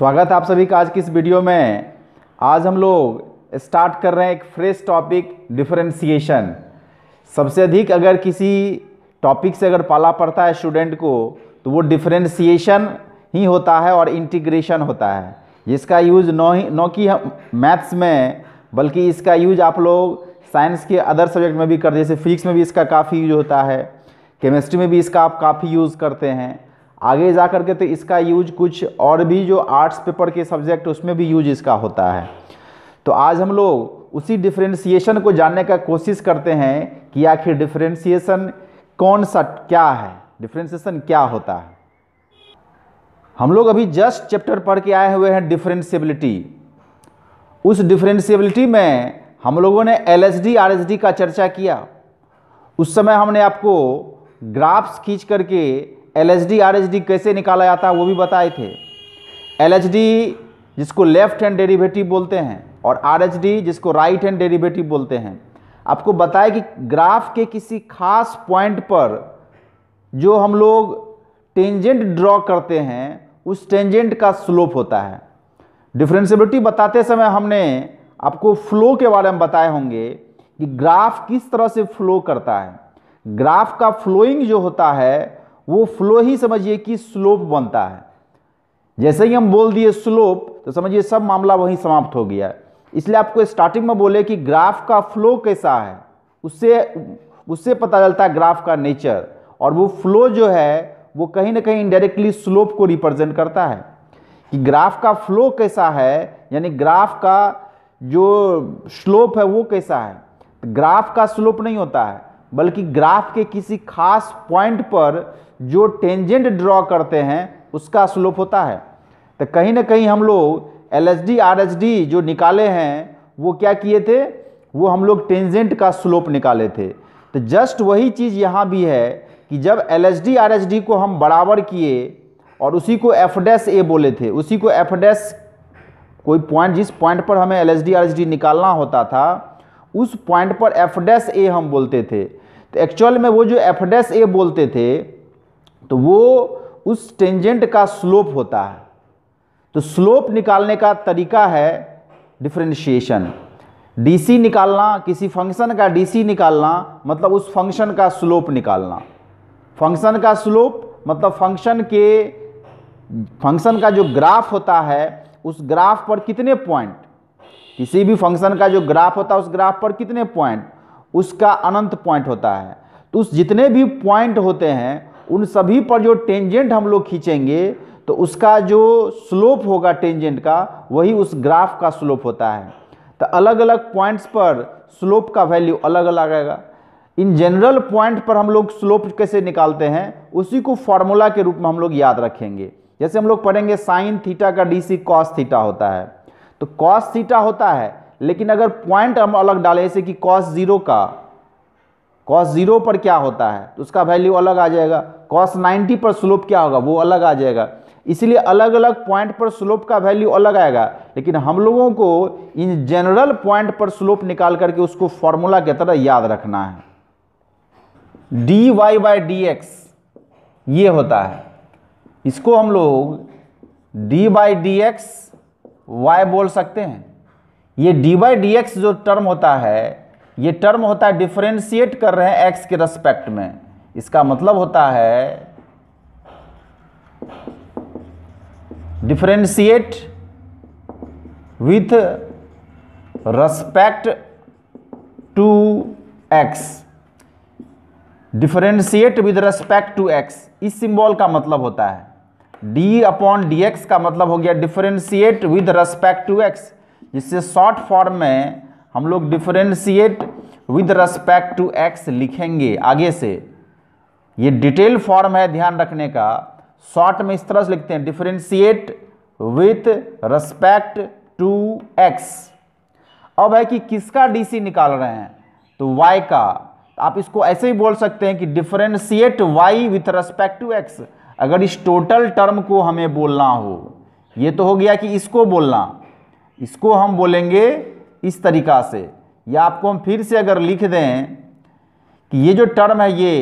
स्वागत है आप सभी का आज की इस वीडियो में। आज हम लोग स्टार्ट कर रहे हैं एक फ्रेश टॉपिक डिफरेंशिएशन। सबसे अधिक अगर किसी टॉपिक से अगर पाला पड़ता है स्टूडेंट को तो वो डिफरेंशिएशन ही होता है और इंटीग्रेशन होता है, जिसका यूज नौ की मैथ्स में, बल्कि इसका यूज आप लोग साइंस के अदर सब्जेक्ट में भी करते हैं। जैसे फिजिक्स में भी इसका काफ़ी यूज होता है, केमिस्ट्री में भी इसका आप काफ़ी यूज़ करते हैं। आगे जा कर के तो इसका यूज कुछ और भी जो आर्ट्स पेपर के सब्जेक्ट उसमें भी यूज इसका होता है। तो आज हम लोग उसी डिफरेंशिएशन को जानने का कोशिश करते हैं कि आखिर डिफरेंशिएशन कौन सा क्या है, डिफरेंशिएशन क्या होता है। हम लोग अभी जस्ट चैप्टर पढ़ के आए हुए हैं डिफरेंशिएबिलिटी। उस डिफरेंशिएबिलिटी में हम लोगों ने एलएसडी आरएसडी का चर्चा किया। उस समय हमने आपको ग्राफ्स खींच करके एलएसडी आरएसडी कैसे निकाला जाता है वो भी बताए थे। एलएसडी जिसको लेफ्ट हैंड डेरिवेटिव बोलते हैं और आरएसडी जिसको राइट हैंड डेरिवेटिव बोलते हैं। आपको बताया कि ग्राफ के किसी खास पॉइंट पर जो हम लोग टेंजेंट ड्रॉ करते हैं उस टेंजेंट का स्लोप होता है। डिफरेंशिएबिलिटी बताते समय हमने आपको फ्लो के बारे में बताए होंगे कि ग्राफ किस तरह से फ्लो करता है। ग्राफ का फ्लोइंग जो होता है वो फ्लो ही समझिए कि स्लोप बनता है। जैसे ही हम बोल दिए स्लोप तो समझिए सब मामला वहीं समाप्त हो गया है। इसलिए आपको स्टार्टिंग में बोले कि ग्राफ का फ्लो कैसा है, उससे पता चलता है ग्राफ का नेचर। और वो फ्लो जो है वो कहीं ना कहीं इनडायरेक्टली स्लोप को रिप्रेजेंट करता है कि ग्राफ का फ्लो कैसा है, यानी ग्राफ का जो स्लोप है वो कैसा है। ग्राफ का स्लोप नहीं होता है, बल्कि ग्राफ के किसी खास पॉइंट पर जो टेंजेंट ड्रॉ करते हैं उसका स्लोप होता है। तो कहीं ना कहीं हम लोग एलएसडी आरएसडी जो निकाले हैं वो क्या किए थे, वो हम लोग टेंजेंट का स्लोप निकाले थे। तो जस्ट वही चीज़ यहाँ भी है कि जब एलएसडी आरएसडी को हम बराबर किए और उसी को एफ डैश ए बोले थे, उसी को एफ डैश कोई पॉइंट जिस पॉइंट पर हमें एलएसडी आरएसडी निकालना होता था उस पॉइंट पर एफ डैश ए हम बोलते थे। तो एक्चुअल में वो जो एफ डैश ए बोलते थे तो वो उस टेंजेंट का स्लोप होता है। तो स्लोप निकालने का तरीका है डिफरेंशिएशन। डीसी निकालना, किसी फंक्शन का डीसी निकालना मतलब उस फंक्शन का स्लोप निकालना। फंक्शन का स्लोप मतलब फंक्शन का जो ग्राफ होता है उस ग्राफ पर कितने पॉइंट, किसी भी फंक्शन का जो ग्राफ होता है उस ग्राफ पर कितने पॉइंट, उसका अनंत पॉइंट होता है। तो उस जितने भी पॉइंट होते हैं उन सभी पर जो टेंजेंट हम लोग खींचेंगे तो उसका जो स्लोप होगा टेंजेंट का वही उस ग्राफ का स्लोप होता है। तो अलग अलग पॉइंट्स पर स्लोप का वैल्यू अलग अलग आएगा। इन जनरल पॉइंट पर हम लोग स्लोप कैसे निकालते हैं उसी को फार्मूला के रूप में हम लोग याद रखेंगे। जैसे हम लोग पढ़ेंगे साइन थीटा का डीसी कॉस थीटा होता है। तो कॉस थीटा होता है, लेकिन अगर पॉइंट हम अलग डालें जैसे कि कॉस जीरो पर क्या होता है तो उसका वैल्यू अलग आ जाएगा। कॉस 90 पर स्लोप क्या होगा वो अलग आ जाएगा। इसलिए अलग अलग पॉइंट पर स्लोप का वैल्यू अलग आएगा, लेकिन हम लोगों को इन जनरल पॉइंट पर स्लोप निकाल करके उसको फॉर्मूला की तरह याद रखना है। D Y by D x ये होता है, इसको हम लोग D by D x Y बोल सकते हैं। ये डी बाई डी एक्स जो टर्म होता है ये टर्म होता है डिफरेंशिएट कर रहे हैं एक्स के रेस्पेक्ट में। इसका मतलब होता है differentiate with respect to x. Differentiate with respect to x इस सिंबल का मतलब होता है। डी अपॉन डी एक्स का मतलब हो गया differentiate with respect to x, जिससे शॉर्ट फॉर्म में हम लोग differentiate with respect to x लिखेंगे आगे से। ये डिटेल फॉर्म है ध्यान रखने का। शॉर्ट में इस तरह से लिखते हैं differentiate with respect to x. अब है कि किसका डीसी निकाल रहे हैं, तो वाई का। आप इसको ऐसे ही बोल सकते हैं कि differentiate y with respect to x. अगर इस टोटल टर्म को हमें बोलना हो, ये तो हो गया कि इसको बोलना, इसको हम बोलेंगे इस तरीका से। या आपको हम फिर से अगर लिख दें कि ये जो टर्म है ये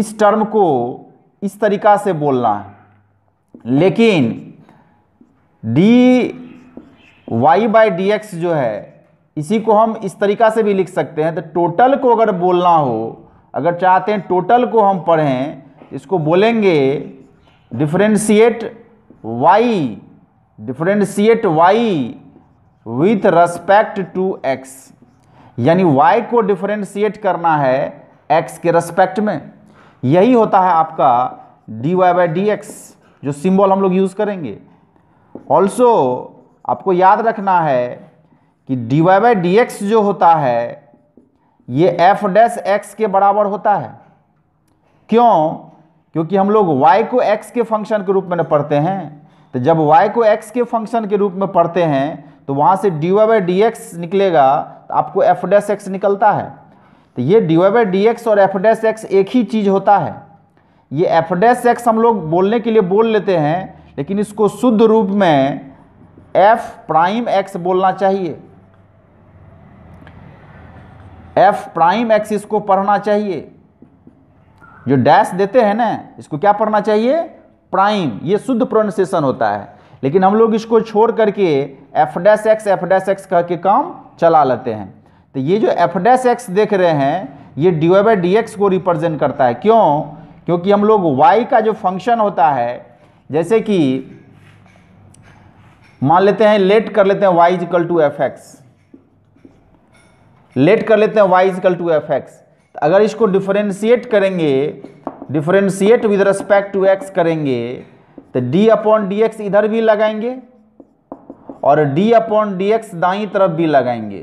इस टर्म को इस तरीका से बोलना है, लेकिन d Y by D x जो है इसी को हम इस तरीका से भी लिख सकते हैं। तो टोटल को अगर बोलना हो, अगर चाहते हैं टोटल को हम पढ़ें, इसको बोलेंगे differentiate y, differentiate y with respect to x, यानी वाई को डिफरेंशिएट करना है एक्स के रेस्पेक्ट में। यही होता है आपका d Y by D x, जो सिंबल हम लोग यूज़ करेंगे। ऑल्सो आपको याद रखना है कि d Y by D x जो होता है ये एफ डैश एक्स के बराबर होता है। क्यों? क्योंकि हम लोग y को x के फंक्शन के रूप में पढ़ते हैं, तो जब y को x के फंक्शन के रूप में पढ़ते हैं तो वहाँ से dy by dx निकलेगा, तो आपको f डैश एक्स निकलता है। तो ये dy by dx और f डैश एक्स एक ही चीज़ होता है। ये f डैश एक्स हम लोग बोलने के लिए बोल लेते हैं, लेकिन इसको शुद्ध रूप में f प्राइम एक्स बोलना चाहिए, f प्राइम एक्स इसको पढ़ना चाहिए। जो डैश देते हैं ना, इसको क्या पढ़ना चाहिए? प्राइम। ये शुद्ध प्रोनाउंसिएशन होता है, लेकिन हम लोग इसको छोड़ करके एफ डैश एक्स कह के काम चला लेते हैं। तो ये जो एफ डैश एक्स देख रहे हैं ये d Y by D x को रिप्रेजेंट करता है। क्यों? क्योंकि हम लोग वाई का जो फंक्शन होता है, जैसे कि मान लेते हैं, लेट कर लेते हैं y is equal to f x, let कर लेते हैं y is equal to f x. अगर इसको डिफरेंशिएट करेंगे, differentiate with respect to x करेंगे, तो डी अपॉन डी एक्स इधर भी लगाएंगे और डी अपॉन डी एक्स दाईं तरफ भी लगाएंगे।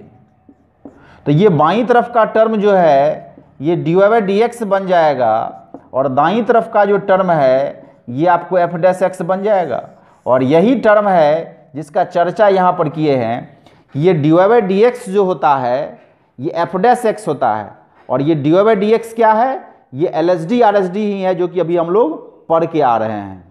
तो ये बाईं तरफ का टर्म जो है ये d Y by D x बन जाएगा, और दाईं तरफ का जो टर्म है ये आपको एफ डैश एक्स बन जाएगा। और यही टर्म है जिसका चर्चा यहाँ पर किए हैं कि ये d Y by D x जो होता है ये एफ डैश एक्स होता है, और ये d Y by D x क्या है? ये L S D R S D ही है, जो कि अभी हम लोग पढ़ के आ रहे हैं।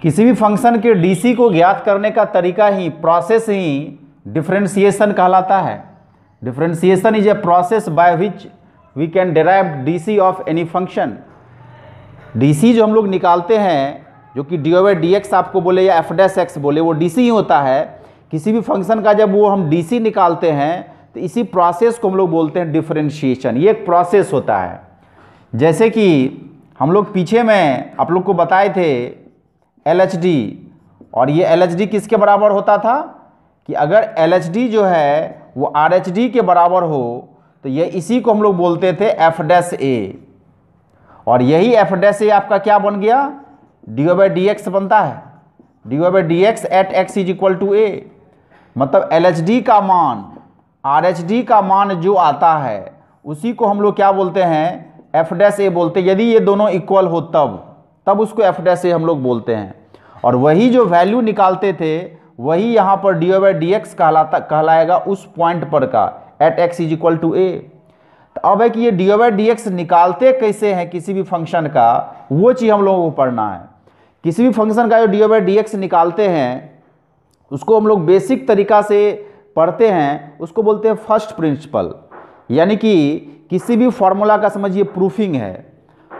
किसी भी फंक्शन के डीसी को ज्ञात करने का तरीका ही, प्रोसेस ही डिफरेंशिएशन कहलाता है। Differentiation is a process by which we can derive DC of any function. DC जो हम लोग निकालते हैं, जो कि d Y by D x आपको बोले या एफ डैश एक्स बोले, वो डीसी ही होता है। किसी भी फंक्शन का जब वो हम डीसी निकालते हैं तो इसी प्रोसेस को हम लोग बोलते हैं डिफरेंशिएशन। ये एक प्रोसेस होता है। जैसे कि हम लोग पीछे में आप लोग को बताए थे LHD, और ये LHD किसके बराबर होता था कि अगर LHD जो है वो RHD के बराबर हो तो ये इसी को हम लोग बोलते थे एफ डैश ए, और यही एफ डैश ए आपका क्या बन गया? D Y by D x बनता है। D Y by D x at x is equal to a, मतलब LHD का मान RHD का मान जो आता है उसी को हम लोग क्या बोलते हैं? एफ डैश ए बोलते हैं। यदि ये दोनों इक्वल हो तब उसको एफ डैश ए हम लोग बोलते हैं। और वही जो वैल्यू निकालते थे वही यहाँ पर d Y by D x कहलाएगा उस पॉइंट पर का, at x is equal to a. तो अब है कि ये d Y by D x निकालते कैसे हैं किसी भी फंक्शन का, वो चीज़ हम लोगों को पढ़ना है। किसी भी फंक्शन का जो d Y by D x निकालते हैं उसको हम लोग बेसिक तरीका से पढ़ते हैं, उसको बोलते हैं फर्स्ट प्रिंसिपल। यानी कि किसी भी फॉर्मूला का समझिए प्रूफिंग है।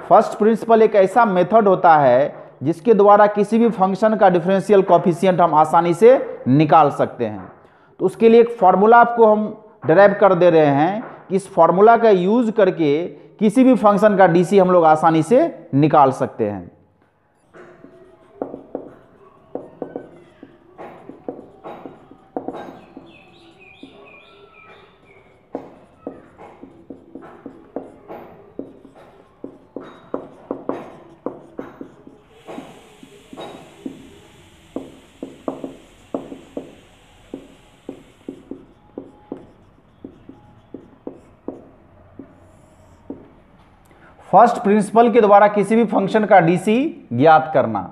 फर्स्ट प्रिंसिपल एक ऐसा मेथड होता है जिसके द्वारा किसी भी फंक्शन का डिफरेंशियल कोफिशिएंट हम आसानी से निकाल सकते हैं। तो उसके लिए एक फार्मूला आपको हम डिराइव कर दे रहे हैं कि इस फार्मूला का यूज करके किसी भी फंक्शन का डीसी हम लोग आसानी से निकाल सकते हैं। फर्स्ट प्रिंसिपल के द्वारा किसी भी फंक्शन का डीसी ज्ञात करना।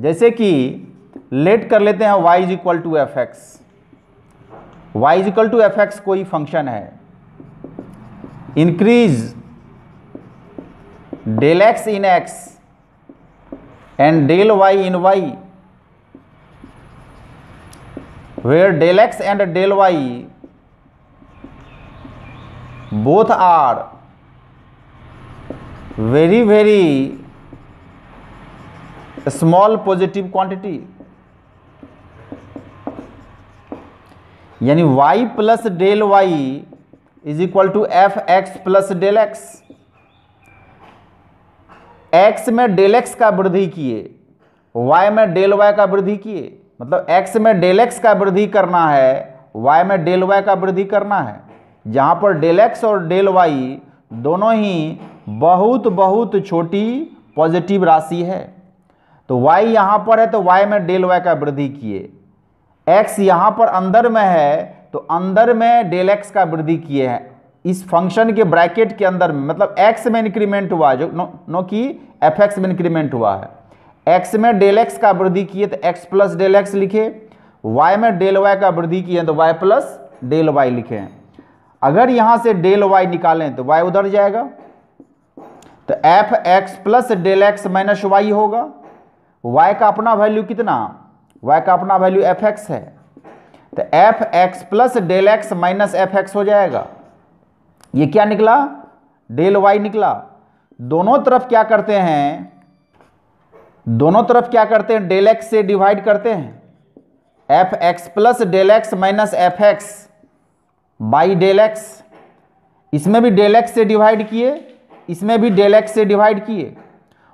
जैसे कि लेट कर लेते हैं y is equal to f x, y is equal to f x कोई फंक्शन है। Increase del x in x and del y in y where del x and del y both are very very small positive quantity, यानी y plus del y is equal to f x plus del x. X में del x का वृद्धि किए, y में del y का वृद्धि किए, मतलब x में डेल एक्स का वृद्धि करना है, y में डेल वाई का वृद्धि करना है। जहाँ पर डेल एक्स और डेल वाई दोनों ही बहुत बहुत छोटी पॉजिटिव राशि है, तो y यहाँ पर है तो y में डेल वाई का वृद्धि किए, x यहाँ पर अंदर में है तो अंदर में डेल एक्स का वृद्धि किए हैं। इस फंक्शन के ब्रैकेट के अंदर में, मतलब x में इंक्रीमेंट हुआ जो नो कि एफ एक्स में इंक्रीमेंट हुआ है। x में डेल एक्स का वृद्धि किए तो x प्लस डेल एक्स लिखे, y में डेल वाई का वृद्धि किए तो y प्लस डेल वाई लिखे। अगर यहाँ से डेल वाई निकालें तो y उधर जाएगा, तो f x plus del x minus y होगा। y का अपना वैल्यू कितना, y का अपना वैल्यू एफ एक्स है, तो f x plus del x minus f x हो जाएगा। ये क्या निकला, डेल वाई निकला। दोनों तरफ क्या करते हैं, दोनों तरफ क्या करते हैं, डेल एक्स से डिवाइड करते हैं। F x plus del x minus f x by del x, इसमें भी डेल एक्स से डिवाइड किए, इसमें भी डेल एक्स से डिवाइड किए।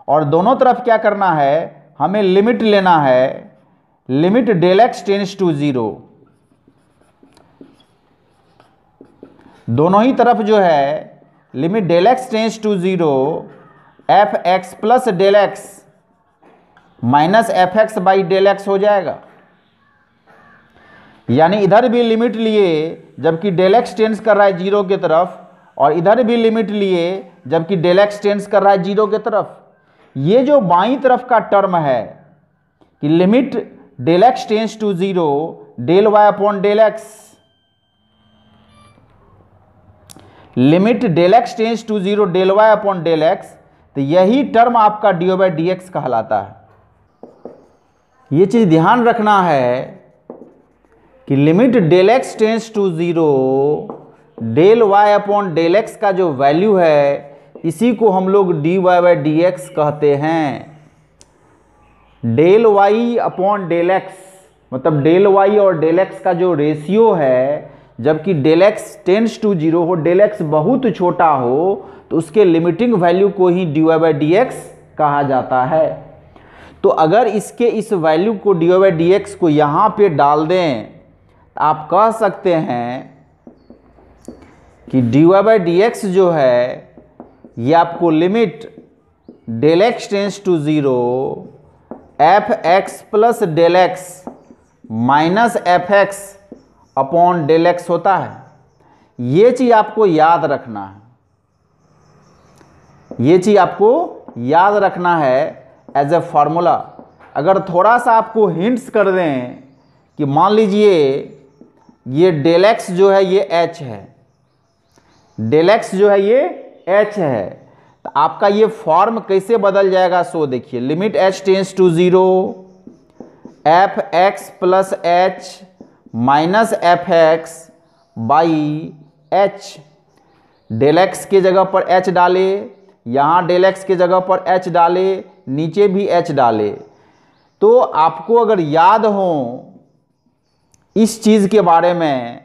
और दोनों तरफ क्या करना है, हमें लिमिट लेना है, limit del x tends to zero. दोनों ही तरफ जो है limit del x tends to zero, f x plus del x minus f x by del x हो जाएगा। यानी इधर भी लिमिट लिए जबकि डेल एक्स टेंस कर रहा है जीरो की तरफ, और इधर भी लिमिट लिए जबकि डेल एक्स टेंस कर रहा है जीरो की तरफ। ये जो बाईं तरफ का टर्म है कि limit del x tends to zero del y upon del x, limit del x tends to zero del y upon del x, तो यही टर्म आपका d o by D x कहलाता है। ये चीज ध्यान रखना है कि limit del x tends to zero del y upon del x का जो वैल्यू है, इसी को हम लोग d Y by D x कहते हैं। Del y upon del x मतलब डेल वाई और डेल एक्स का जो रेशियो है, जबकि del x tends to zero हो, डेल एक्स बहुत छोटा हो, तो उसके लिमिटिंग वैल्यू को ही d Y by D x कहा जाता है। तो अगर इसके इस वैल्यू को d Y by D x को यहाँ पे डाल दें, तो आप कह सकते हैं कि d Y by D x जो है ये आपको limit del x tends to zero f x plus del x minus f x upon del x होता है। ये चीज़ आपको याद रखना है, ये चीज़ आपको याद रखना है एज ए फार्मूला। अगर थोड़ा सा आपको हिंट्स कर दें कि मान लीजिए ये डेल एक्स जो है ये एच है, डेल एक्स जो है ये एच है, तो आपका ये फॉर्म कैसे बदल जाएगा। सो देखिए, limit h tends to zero f x plus h minus f x by h, del x के जगह पर h डाले, यहाँ डेल एक्स के जगह पर h डाले, नीचे भी h डाले। तो आपको अगर याद हो इस चीज़ के बारे में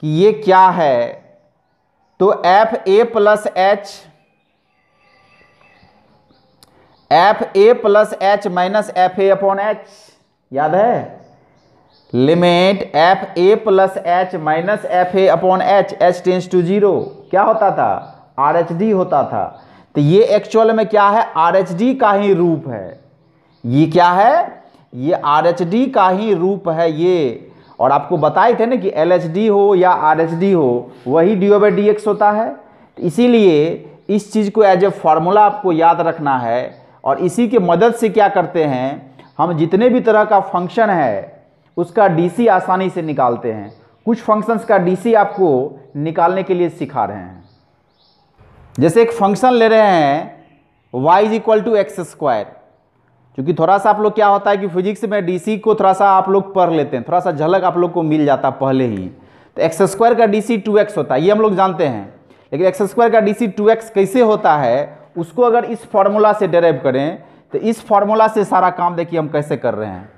कि ये क्या है, तो f a plus h, f a plus h minus f a upon h, याद है, limit f a plus h minus f a upon h, h tends to zero क्या होता था, आर एच डी होता था। तो ये एक्चुअल में क्या है, आर एच डी का ही रूप है। ये क्या है, ये आर एच डी का ही रूप है ये। और आपको बताए थे ना कि एल एच डी हो या आर एच डी हो, वही d o by D x होता है। इसीलिए इस चीज़ को एज ए फार्मूला आपको याद रखना है। और इसी के मदद से क्या करते हैं, हम जितने भी तरह का फंक्शन है उसका डीसी आसानी से निकालते हैं। कुछ फंक्शंस का डीसी आपको निकालने के लिए सिखा रहे हैं। जैसे एक फंक्शन ले रहे हैं y is equal to x square, क्योंकि थोड़ा सा आप लोग क्या होता है कि फिजिक्स में डीसी को थोड़ा सा आप लोग पढ़ लेते हैं, थोड़ा सा झलक आप लोग को मिल जाता पहले ही। तो एक्स स्क्वायर का डीसी 2x होता है, ये हम लोग जानते हैं। लेकिन एक्स स्क्वायर का डीसी 2x कैसे होता है उसको अगर इस फार्मूला से डेराइव करें तो इस फार्मूला से सारा काम देखिए हम कैसे कर रहे हैं।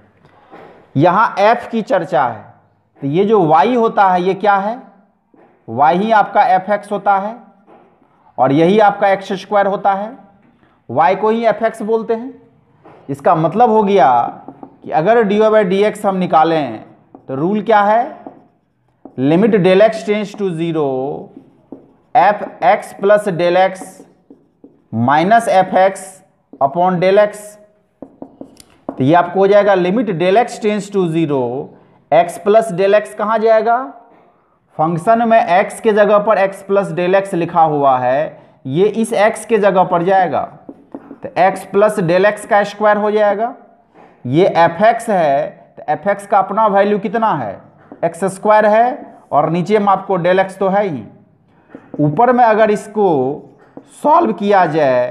यहाँ f की चर्चा है, तो ये जो y होता है ये क्या है, y ही आपका fx होता है और यही आपका एक्स स्क्वायर होता है। y को ही fx बोलते हैं। इसका मतलब हो गया कि अगर dy/dx हम निकालें तो रूल क्या है, limit del x tends to zero f x plus del x minus f x upon del x. तो ये आपको हो जाएगा limit del x tends to zero x plus del x. कहाँ जाएगा, फंक्शन में x के जगह पर x प्लस डेल एक्स लिखा हुआ है, ये इस x के जगह पर जाएगा। तो x प्लस डेल एक्स का स्क्वायर हो जाएगा। ये एफ एक्स है तो एफ एक्स का अपना वैल्यू कितना है, एक्स स्क्वायर है, और नीचे में आपको डेल एक्स तो है ही। ऊपर में अगर इसको सॉल्व किया जाए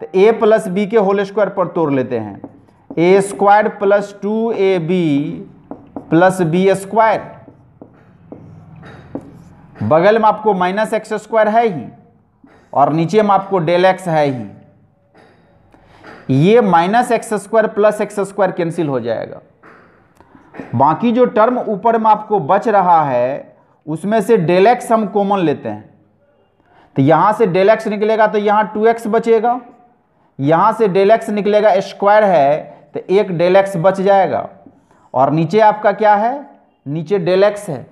तो ए प्लस बी के होल स्क्वायर पर तोड़ लेते हैं, a square plus 2ab plus b square. बगल में आपको माइनस एक्स स्क्वायर है ही और नीचे में आपको डेल एक्स है ही। ये minus x square plus x square cancel हो जाएगा। बाकी जो टर्म ऊपर में आपको बच रहा है उसमें से डेल एक्स हम कॉमन लेते हैं। तो यहाँ से डेल एक्स निकलेगा तो यहाँ 2x बचेगा, यहाँ से डेल एक्स निकलेगा स्क्वायर है तो एक डेल एक्स बच जाएगा, और नीचे आपका क्या है, नीचे डेल एक्स है।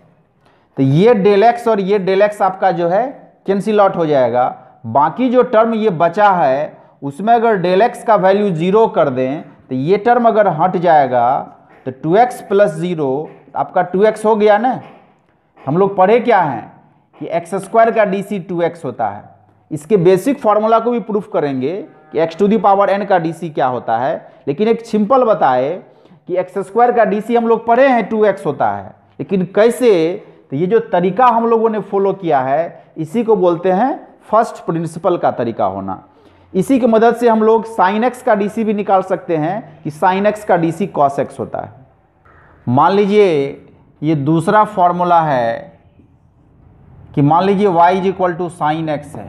तो ये डेल एक्स और ये डेल एक्स आपका जो है कैंसिल आउट हो जाएगा। बाकी जो टर्म ये बचा है उसमें अगर डेल एक्स का वैल्यू जीरो कर दें तो ये टर्म अगर हट जाएगा तो 2x प्लस जीरो आपका 2x हो गया ना। हम लोग पढ़े क्या हैं कि एक्स स्क्वायर का डीसी 2x होता है। इसके बेसिक फार्मूला को भी प्रूफ करेंगे कि x to the power n का डीसी क्या होता है। लेकिन एक सिंपल बताए कि एक्स स्क्वायर का डीसी हम लोग पढ़े हैं 2x होता है, लेकिन कैसे, तो ये जो तरीका हम लोगों ने फॉलो किया है इसी को बोलते हैं फर्स्ट प्रिंसिपल का तरीका होना। इसी की मदद से हम लोग साइन एक्स का डीसी भी निकाल सकते हैं कि साइन एक्स का डीसी कॉस एक्स होता है। मान लीजिए ये दूसरा फॉर्मूला है कि मान लीजिए y is equal to sine x है,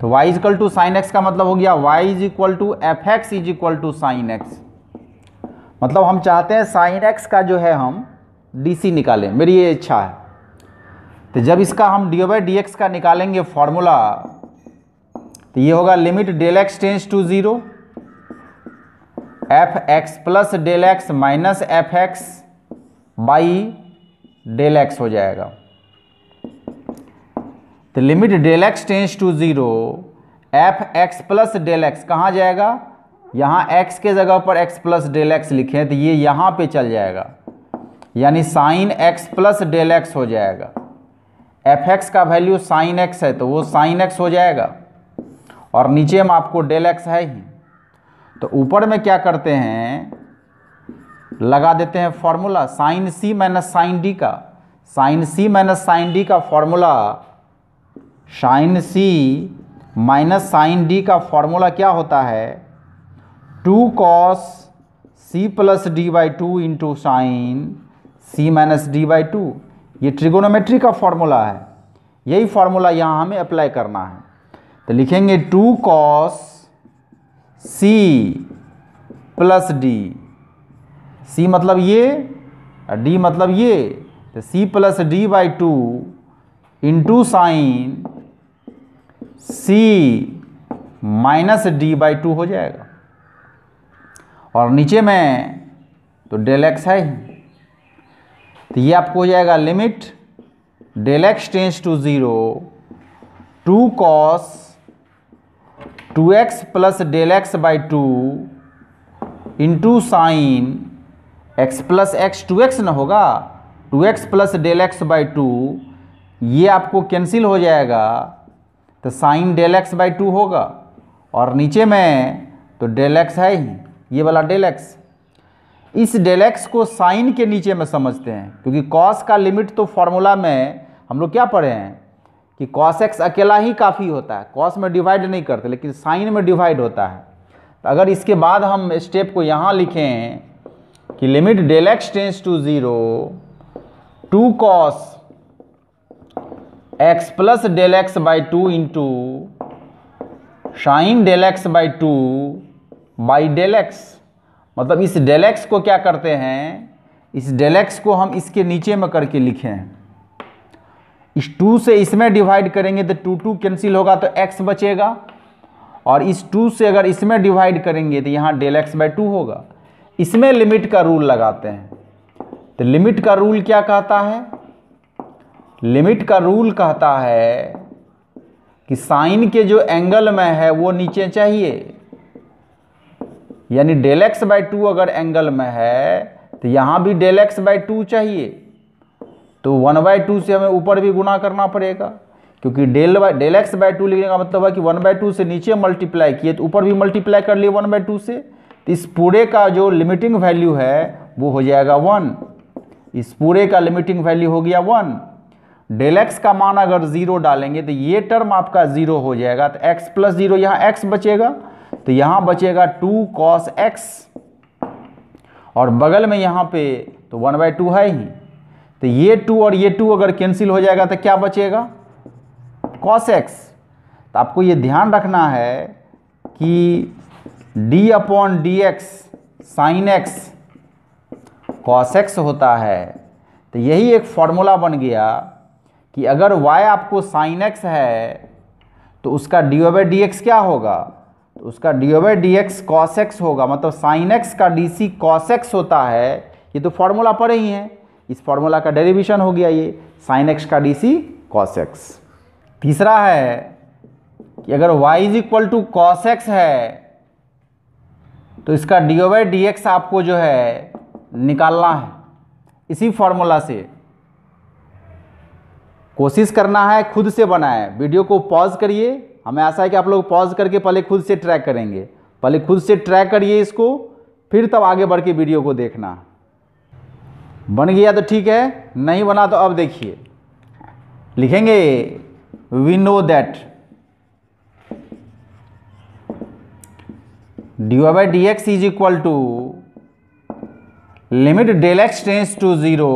तो y is equal to sine x का मतलब हो गया y is equal to f x is equal to sine x. मतलब हम चाहते हैं साइन एक्स का जो है हम डीसी निकालें, मेरी ये इच्छा है। तो जब इसका हम dy/dx का निकालेंगे फॉर्मूला तो ये होगा limit del x tends to zero f x plus del x minus f x by del x हो जाएगा। तो limit del x tends to zero f x plus del x कहाँ जाएगा, यहाँ x के जगह पर x प्लस डेल एक्स लिखें तो ये यहाँ पे चल जाएगा, यानी sine x plus del x हो जाएगा। एफ एक्स का वैल्यू साइन एक्स है तो वो साइन एक्स हो जाएगा और नीचे में आपको डेल एक्स है ही। तो ऊपर में क्या करते हैं, लगा देते हैं फॉर्मूला साइन सी माइनस साइन डी का। साइन सी माइनस साइन डी का फॉर्मूला, साइन सी माइनस साइन डी का फॉर्मूला क्या होता है, 2 cos C plus D by two into sine C minus D by two. ये ट्रिगोनोमेट्री का फॉर्मूला है, यही फॉर्मूला यहाँ हमें अप्लाई करना है। तो लिखेंगे 2 कॉस सी प्लस डी, सी मतलब ये और डी मतलब ये, तो सी plus D by two into sine C minus D by two हो जाएगा और नीचे में तो डेल एक्स है। तो ये आपको हो जाएगा limit del x tends to zero 2 cos 2x plus del x by two into sine x plus x, 2x ना होगा 2x plus del x by two, ये आपको कैंसिल हो जाएगा तो sine del x by two होगा और नीचे में तो डेल एक्स है ही, ये वाला डेल एक्स। इस डेल एक्स को साइन के नीचे में समझते हैं क्योंकि कॉस का लिमिट तो फॉर्मूला में हम लोग क्या पढ़े हैं कि कॉस एक्स अकेला ही काफ़ी होता है, कॉस में डिवाइड नहीं करते लेकिन साइन में डिवाइड होता है। तो अगर इसके बाद हम स्टेप को यहाँ लिखें कि limit del x tends to zero two cos x plus del x by two into sine del x by two by del x, मतलब इस डेल एक्स को क्या करते हैं, इस डेल एक्स को हम इसके नीचे में करके लिखें, इस 2 से इसमें डिवाइड करेंगे तो 2 2 कैंसिल होगा तो x बचेगा और इस 2 से अगर इसमें डिवाइड करेंगे तो यहाँ डेल एक्स बाई टू होगा। इसमें लिमिट का रूल लगाते हैं तो लिमिट का रूल क्या कहता है, लिमिट का रूल कहता है कि साइन के जो एंगल में है वो नीचे चाहिए, यानी डेल एक्स बाई टू अगर एंगल में है तो यहाँ भी डेल एक्स बाई टू चाहिए, तो 1/2 से हमें ऊपर भी गुणा करना पड़ेगा क्योंकि डेल एक्स बाई टू लिखने का मतलब है कि 1/2 से नीचे मल्टीप्लाई किए तो ऊपर भी मल्टीप्लाई कर लिए 1/2 से, तो इस पूरे का जो लिमिटिंग वैल्यू है वो हो जाएगा 1। इस पूरे का लिमिटिंग वैल्यू हो गया 1। डेल एक्स का मान अगर 0 डालेंगे तो ये टर्म आपका 0 हो जाएगा, तो एक्स प्लस 0 यहाँ एक्स बचेगा तो यहाँ बचेगा 2 कॉस एक्स और बगल में यहाँ पे तो 1/2 है ही, तो ये 2 और ये 2 अगर कैंसिल हो जाएगा तो क्या बचेगा, कॉस एक्स। तो आपको ये ध्यान रखना है कि d upon D x sine x cos x होता है। तो यही एक फॉर्मूला बन गया कि अगर y आपको साइन एक्स है तो उसका dy/dx क्या होगा, तो उसका dy/dx कॉस एक्स होगा, मतलब साइन एक्स का dc कॉस एक्स होता है। ये तो फॉर्मूला पड़े ही है, इस फॉर्मूला का डेरिवेशन हो गया ये साइन एक्स का dc कॉस एक्स। तीसरा है कि अगर y कॉस एक्स है तो इसका dy/dx आपको जो है निकालना है, इसी फॉर्मूला से कोशिश करना है, खुद से बनाए। वीडियो को पॉज करिए, हमें आशा है कि आप लोग पॉज करके पहले खुद से ट्राई करेंगे, पहले खुद से ट्राई करिए इसको, फिर तब आगे बढ़ के वीडियो को देखना। बन गया तो ठीक है, नहीं बना तो अब देखिए लिखेंगे we know that dy/dx is equal to limit del x tends to zero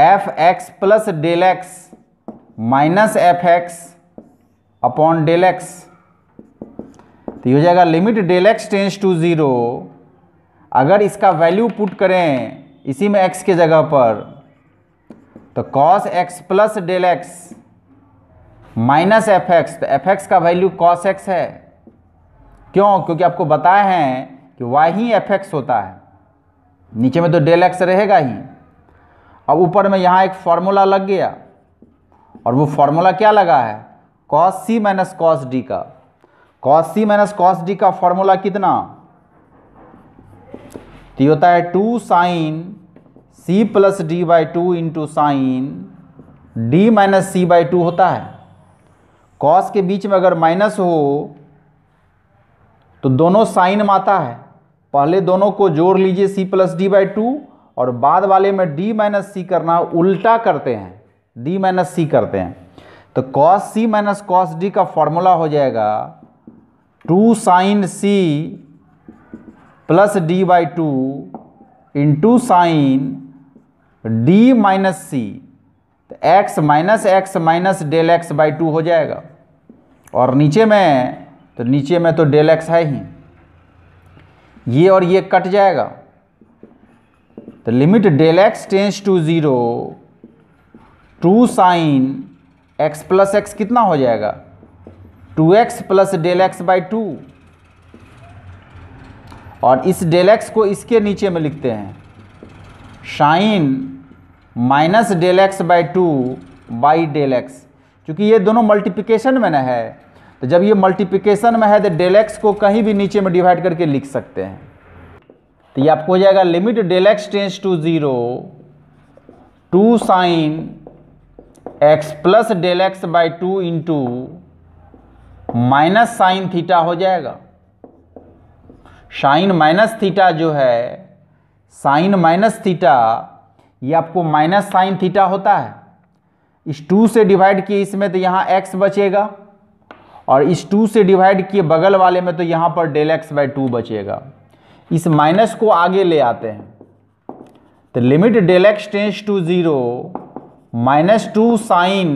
f x plus del x minus f x upon del x. तो ये हो जाएगा limit del x tends to zero, अगर इसका वैल्यू पुट करें इसी में x के जगह पर तो cos x plus del x minus f x, तो एफ एक्स का वैल्यू कॉस एक्स है, क्यों, क्योंकि आपको बताए हैं कि वाई ही एफ एक्स होता है, नीचे में तो डेल एक्स रहेगा ही। अब ऊपर में यहाँ एक फार्मूला लग गया और वो फार्मूला क्या लगा है, कॉस सी माइनस कॉस डी का। कॉस सी माइनस कॉस डी का फार्मूला कितना, तो ये होता है 2 sine C plus D by two into sine D minus C by two होता है। कॉस के बीच में अगर माइनस हो तो दोनों साइन में आता है, पहले दोनों को जोड़ लीजिए c plus D by two और बाद वाले में d माइनस सी करना, उल्टा करते हैं d माइनस सी करते हैं, तो cos c minus cos d का फॉर्मूला हो जाएगा 2 sine c plus D by two into sine d minus c, तो x minus del x by two हो जाएगा और नीचे में तो डेल एक्स है ही, ये और ये कट जाएगा। तो limit del x tends to zero 2 sine x plus x कितना हो जाएगा, 2x plus del x by two, और इस डेल एक्स को इसके नीचे में लिखते हैं sine minus del x by two by del x. चूँकि ये दोनों मल्टीप्लिकेशन में न है तो जब ये मल्टीप्लिकेशन में है तो डेल एक्स को कहीं भी नीचे में डिवाइड करके लिख सकते हैं। तो ये आपको हो जाएगा limit del x tends to zero 2 sine x plus del x by two into minus sine theta हो जाएगा। साइन माइनस थीटा जो है, साइन माइनस थीटा ये आपको माइनस साइन थीटा होता है। इस टू से डिवाइड किए इसमें तो यहाँ एक्स बचेगा, और इस टू से डिवाइड किए बगल वाले में तो यहाँ पर डेल एक्स बाई टू बचेगा। इस माइनस को आगे ले आते हैं तो limit del x tends to zero minus two sine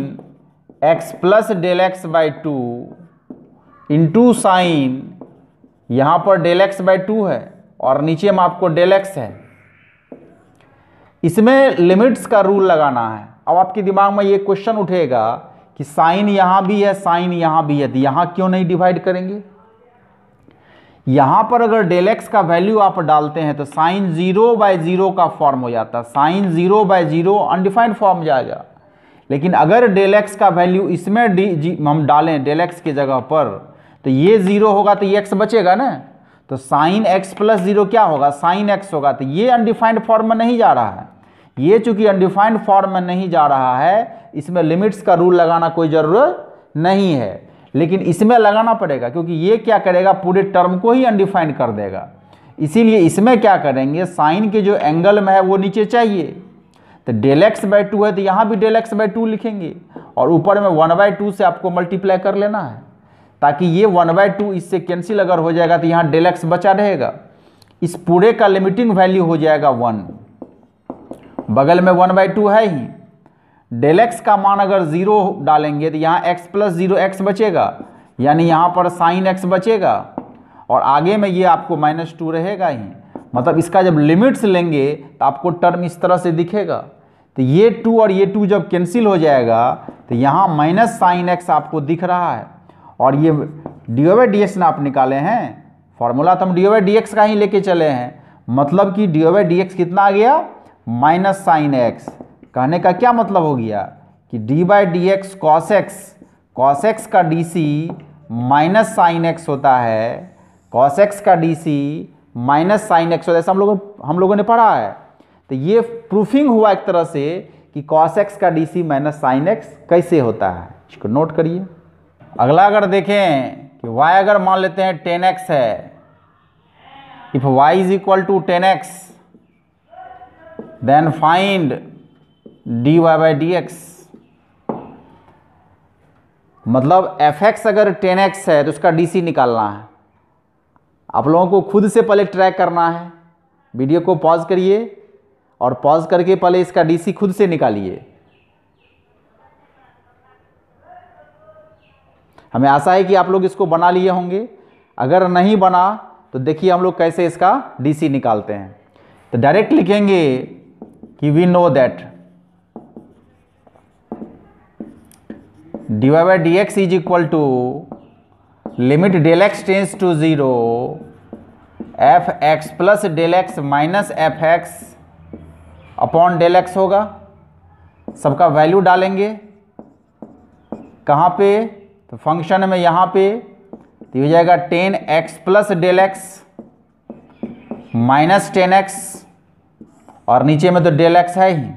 x plus del x by two into sine, यहाँ पर डेल एक्स बाई टू है और नीचे में आपको डेल एक्स है। इसमें लिमिट्स का रूल लगाना है। अब आपके दिमाग में ये क्वेश्चन उठेगा कि साइन यहाँ भी है, साइन यहाँ भी है, तो यहाँ क्यों नहीं डिवाइड करेंगे? यहाँ पर अगर डेल एक्स का वैल्यू आप डालते हैं तो साइन जीरो बाय जीरो का फॉर्म हो जाता है। Sine zero by zero undefined form जाएगा। लेकिन अगर डेल एक्स का वैल्यू इसमें हम डालें डेल एक्स की जगह पर, तो ये जीरो होगा तो ये एक्स बचेगा ना, तो साइन एक्स प्लस जीरो क्या होगा? साइन एक्स होगा। तो ये अनडिफाइंड फॉर्म में नहीं जा रहा है, ये चूंकि अनडिफाइंड फॉर्म में नहीं जा रहा है, इसमें लिमिट्स का रूल लगाना कोई ज़रूरत नहीं है, लेकिन इसमें लगाना पड़ेगा क्योंकि ये क्या करेगा, पूरे टर्म को ही अनडिफाइंड कर देगा। इसीलिए इसमें क्या करेंगे, साइन के जो एंगल में है वो नीचे चाहिए, तो डेल एक्स बाई टू है तो यहाँ भी डेल एक्स बाई टू लिखेंगे, और ऊपर में वन बाई टू से आपको मल्टीप्लाई कर लेना है, ताकि ये वन बाई टू इससे कैंसिल अगर हो जाएगा तो यहाँ डेल एक्स बचा रहेगा। इस पूरे का लिमिटिंग वैल्यू हो जाएगा वन, बगल में वन बाई टू है ही। डेल एक्स का मान अगर जीरो डालेंगे तो यहाँ एक्स प्लस जीरो एक्स बचेगा, यानी यहाँ पर साइन एक्स बचेगा, और आगे में ये आपको माइनस टू रहेगा ही। मतलब इसका जब लिमिट्स लेंगे तो आपको टर्म इस तरह से दिखेगा। तो ये टू और ये टू जब कैंसिल हो जाएगा तो यहाँ माइनस साइन एक्स आपको दिख रहा है, और ये d o by D x ना आप निकाले हैं फॉर्मूला, तो हम d o by D x का ही लेके चले हैं। मतलब कि d o by D x कितना आ गया? Minus sine x. कहने का क्या मतलब हो गया कि d by D x cos x, cos x का D c minus sine x होता है, कॉस एक्स का D c minus sine x होता है। ऐसा हम लोगों ने पढ़ा है। तो ये प्रूफिंग हुआ एक तरह से कि कॉस एक्स का D c minus sine x कैसे होता है। इसको नोट करिए। अगला अगर देखें कि वाई अगर मान लेते हैं टेन एक्स है, if y is equal to tan x then find d Y by D x. मतलब एफ एक्स अगर टेन एक्स है तो उसका डी सी निकालना है। आप लोगों को खुद से पहले ट्राई करना है। वीडियो को पॉज करिए और पॉज करके पहले इसका डी सी खुद से निकालिए। हमें आशा है कि आप लोग इसको बना लिए होंगे। अगर नहीं बना तो देखिए हम लोग कैसे इसका डी सी निकालते हैं। तो डायरेक्ट लिखेंगे कि we know that d Y by D x is equal to limit del x tends to zero f x plus del x minus f x upon del x होगा। सबका value डालेंगे कहाँ पे, तो फंक्शन में यहाँ पे, तो हो जाएगा tan x plus del x minus tan x, और नीचे में तो डेल एक्स है ही।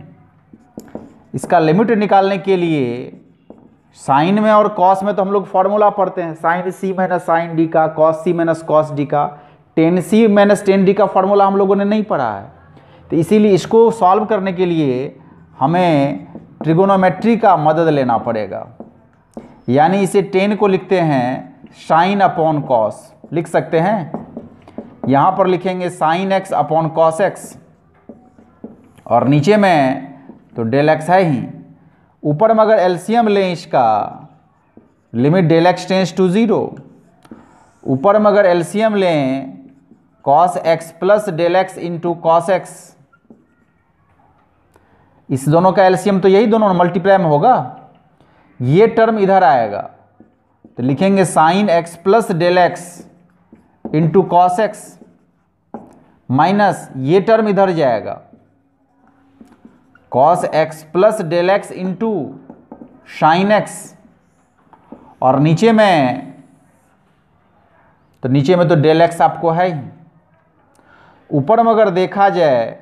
इसका लिमिट निकालने के लिए साइन में और कॉस में तो हम लोग फॉर्मूला पढ़ते हैं, साइन सी माइनस साइन डी का, कॉस सी माइनस कॉस डी का, tan c minus tan d का फॉर्मूला हम लोगों ने नहीं पढ़ा है। तो इसीलिए इसको सॉल्व करने के लिए हमें ट्रिगोनोमेट्री का मदद लेना पड़ेगा। यानी इसे टेन को लिखते हैं साइन अपॉन कॉस, लिख सकते हैं। यहाँ पर लिखेंगे sine x upon cos x, और नीचे में तो डेल एक्स है ही। ऊपर में अगर एलसीएम लें इसका, limit del x tends to zero, ऊपर में अगर एलसीएम लें cos x plus del x into cos x, इस दोनों का एलसीएम तो यही दोनों मल्टीप्लाई में होगा, ये टर्म इधर आएगा। तो लिखेंगे sine x plus del x into cos x minus, ये टर्म इधर जाएगा cos x plus del x into sine x, और नीचे में तो डेल एक्स आपको है ही। ऊपर में अगर देखा जाए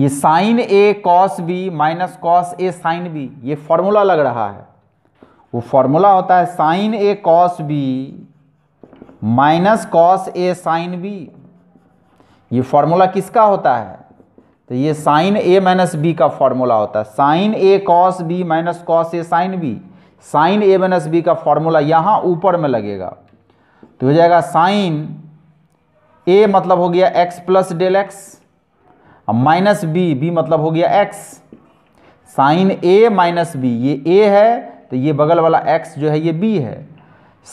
ये sine a cos b minus cos a sine b, ये फॉर्मूला लग रहा है। वो फॉर्मूला होता है sine a cos b minus cos a sine b. ये फॉर्मूला किसका होता है? तो ये साइन ए माइनस बी का फॉर्मूला होता है, sine a cos b minus cos a sine b. Sine a minus b का फॉर्मूला यहाँ ऊपर में लगेगा तो हो जाएगा साइन ए मतलब हो गया एक्स प्लस डेल एक्स, और माइनस बी, बी मतलब हो गया x. Sine a minus b, ये ए है तो ये बगल वाला एक्स जो है ये बी है।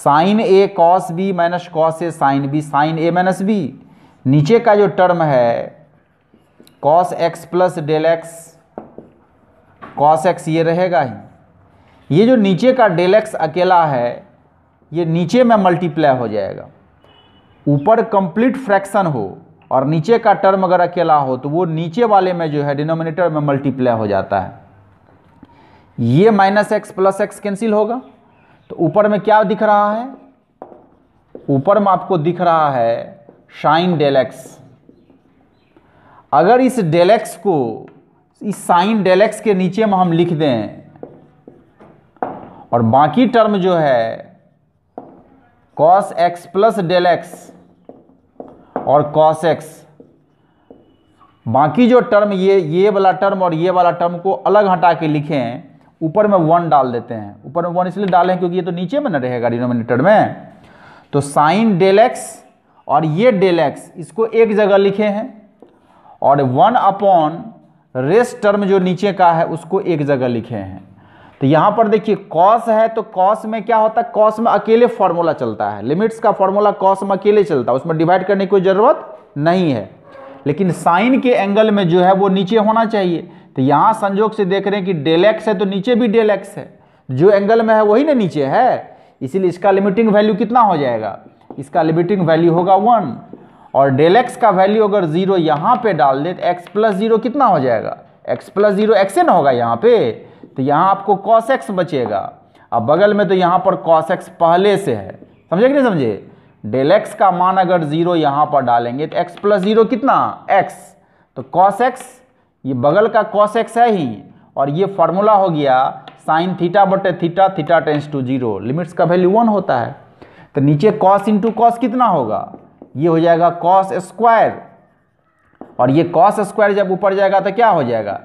Sine a cos b minus cos a sine b, sine a minus b. नीचे का जो टर्म है cos x plus del x, cos x ये रहेगा ही। ये जो नीचे का डेल एक्स अकेला है ये नीचे में मल्टीप्लाई हो जाएगा। ऊपर कंप्लीट फ्रैक्शन हो और नीचे का टर्म अगर अकेला हो तो वो नीचे वाले में जो है डिनोमिनेटर में मल्टीप्लाई हो जाता है। ये minus x plus x cancel होगा तो ऊपर में क्या दिख रहा है? ऊपर में आपको दिख रहा है साइन डेल एक्स। अगर इस डेल एक्स को इस साइन डेल एक्स के नीचे में हम लिख दें और बाकी टर्म जो है cos x plus del x और कॉस एक्स, बाकी जो टर्म ये वाला टर्म और ये वाला टर्म को अलग हटा के लिखें, ऊपर में वन डाल देते हैं। ऊपर में वन इसलिए डालें क्योंकि ये तो नीचे में न रहेगा डिनोमिनेटर में। तो साइन डेल एक्स और ये डेल एक्स इसको एक जगह लिखे हैं और वन अपॉन रेस्ट टर्म जो नीचे का है उसको एक जगह लिखे हैं। तो यहाँ पर देखिए कॉस है तो कॉस में क्या होता है? कॉस में अकेले फॉर्मूला चलता है, लिमिट्स का फॉर्मूला कॉस में अकेले चलता है, उसमें डिवाइड करने की कोई ज़रूरत नहीं है। लेकिन साइन के एंगल में जो है वो नीचे होना चाहिए। तो यहाँ संयोग से देख रहे हैं कि डेल एक्स है तो नीचे भी डेल एक्स है, जो एंगल में है वही ना नीचे है, इसीलिए इसका लिमिटिंग वैल्यू कितना हो जाएगा? इसका लिमिटिंग वैल्यू होगा 1। और डेल एक्स का वैल्यू अगर 0 यहाँ पे डाल दे तो एक्स प्लस 0 कितना हो जाएगा? एक्स प्लस 0 एक्स एन होगा यहाँ पे। तो यहाँ आपको कॉस एक्स बचेगा, अब बगल में तो यहाँ पर कॉस एक्स पहले से है। समझे कि नहीं समझे? डेल एक्स का मान अगर 0 यहाँ पर डालेंगे तो एक्स प्लस 0 कितना? एक्स। तो कॉस एक्स, ये बगल का कॉस एक्स है ही, और ये फॉर्मूला हो गया साइन थीटा बटे theta, theta tends to 0, limits का वैल्यू 1 होता है। तो नीचे कॉस इंटू कॉस कितना होगा? ये हो जाएगा कॉस स्क्वायर, और ये कॉस स्क्वायर जब ऊपर जाएगा तो क्या हो जाएगा?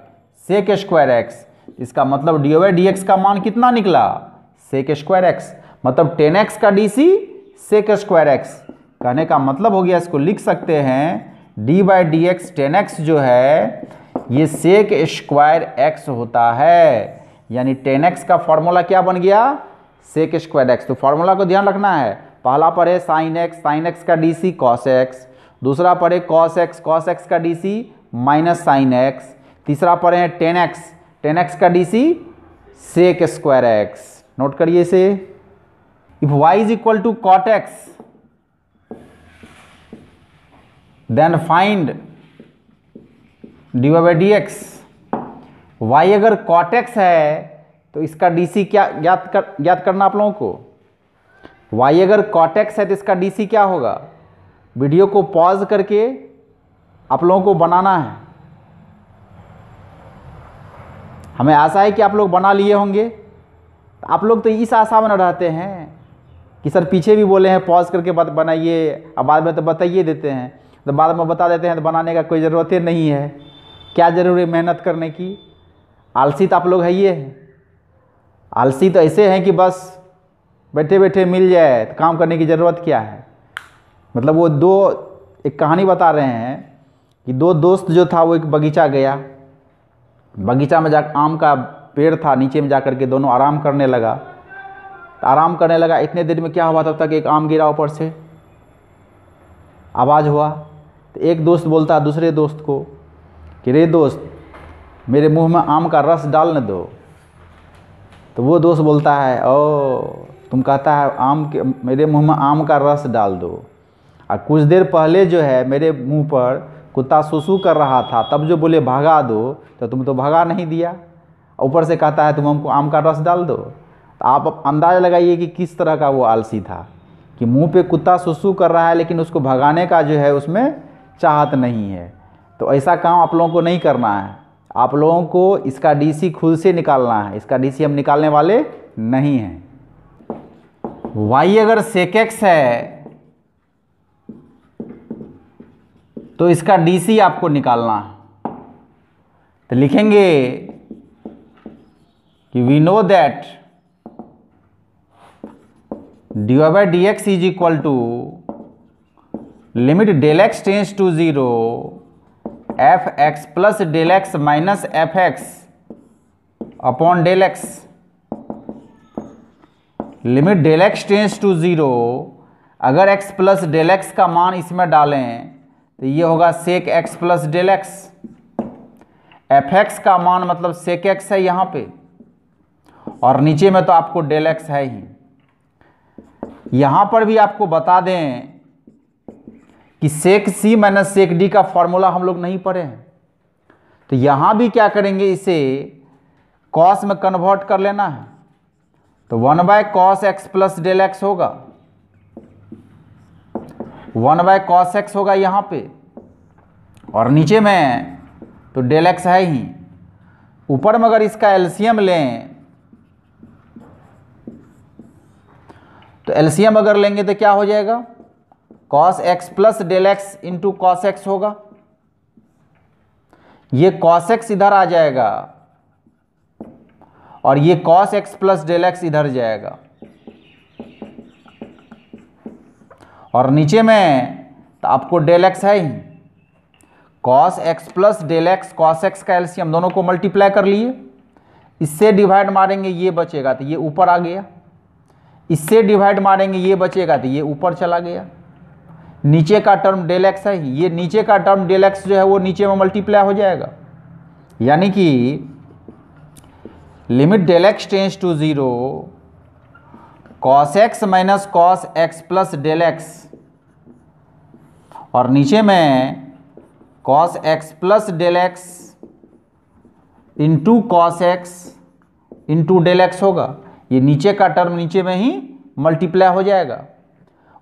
Sec square x. इसका मतलब डी बाई डी एक्स का मान कितना निकला? सेक स्क्वायर एक्स, मतलब 10x का D c sec square x. कहने का मतलब हो गया इसको लिख सकते हैं d by D x 10x जो है ये सेक स्क्वायर एक्स होता है, यानी 10x का फॉर्मूला क्या बन गया? Sec square x. तो फॉर्मूला को ध्यान रखना है, पहला पर है साइन एक्स का डी सी कॉस एक्स, दूसरा पर है कॉस एक्स का D c minus sine x, तीसरा पर है 10x का D c sec square x. Note करिए इसे। If y is equal to cot x then find d by D x. Y अगर कॉट एक्स है तो इसका डीसी क्या ज्ञात करना आप लोगों को। वाई अगर कॉट एक्स है तो इसका डीसी क्या होगा? वीडियो को पॉज करके आप लोगों को बनाना है। हमें आशा है कि आप लोग बना लिए होंगे। आप लोग तो इस आशा में न रहते हैं कि सर पीछे भी बोले हैं पॉज करके बनाइए, अब बाद में तो बताइए देते हैं, तो बाद में बता देते हैं तो बनाने का कोई ज़रूरत ही नहीं है। क्या ज़रूरी मेहनत करने की? आलसी तो आप लोग है, ये आलसी तो ऐसे हैं कि बस बैठे बैठे मिल जाए तो काम करने की ज़रूरत क्या है। मतलब वो एक कहानी बता रहे हैं कि दो दोस्त जो था वो एक बगीचा गया, बगीचा में जा आम का पेड़ था, नीचे में जा कर के दोनों आराम करने लगा। इतने देर में क्या हुआ, तब तक एक आम गिरा ऊपर से, आवाज़ हुआ। तो एक दोस्त बोलता दूसरे दोस्त को कि रे दोस्त मेरे मुँह में आम का रस डालने दो। तो वो दोस्त बोलता है ओ, तुम कहता है आम के मेरे मुंह में आम का रस डाल दो, और कुछ देर पहले जो है मेरे मुंह पर कुत्ता सूसू कर रहा था, तब जो बोले भगा दो तो तुम तो भगा नहीं दिया, ऊपर से कहता है तुम हमको आम का रस डाल दो। तो आप अंदाज़ा लगाइए कि किस तरह का वो आलसी था कि मुंह पे कुत्ता सूसू कर रहा है लेकिन उसको भगाने का जो है उसमें चाहत नहीं है। तो ऐसा काम आप लोगों को नहीं करना है। आप लोगों को इसका डीसी खुद से निकालना है, इसका डीसी हम निकालने वाले नहीं हैं। वाई अगर सेक एक्स है तो इसका डीसी आपको निकालना है। तो लिखेंगे कि we know that dy by dx is equal to limit del x tends to zero f x plus del x minus f x upon del x, limit del x tends to zero. अगर x plus del x का मान इसमें डालें तो ये होगा sec x plus del x. F x का मान मतलब सेक एक्स है यहाँ पे, और नीचे में तो आपको डेल एक्स है ही। यहाँ पर भी आपको बता दें कि sec c minus sec d का फॉर्मूला हम लोग नहीं पढ़े हैं, तो यहाँ भी क्या करेंगे, इसे कॉस में कन्वर्ट कर लेना है। तो 1 by cos x plus del x होगा, 1 बाय कॉस एक्स होगा यहाँ पे, और नीचे में तो डेल एक्स है ही। ऊपर में अगर इसका एलसीएम लें, तो एलसीएम अगर लेंगे तो क्या हो जाएगा, cos x plus del x into cos x होगा। ये कॉस एक्स इधर आ जाएगा और ये cos x plus del x इधर जाएगा, और नीचे में तो आपको डेल एक्स है ही। Cos x plus del x, cos x का एलसीएम, दोनों को मल्टीप्लाई कर लिए। इससे डिवाइड मारेंगे ये बचेगा तो ये ऊपर आ गया, इससे डिवाइड मारेंगे ये बचेगा तो ये ऊपर चला गया। नीचे का टर्म डेल एक्स है ही, ये नीचे का टर्म डेल एक्स जो है वो नीचे में मल्टीप्लाई हो जाएगा, यानी कि limit del x tends to zero cos x minus cos x plus del x, और नीचे में cos x plus del x into cos x into del x होगा। ये नीचे का टर्म नीचे में ही मल्टीप्लाई हो जाएगा।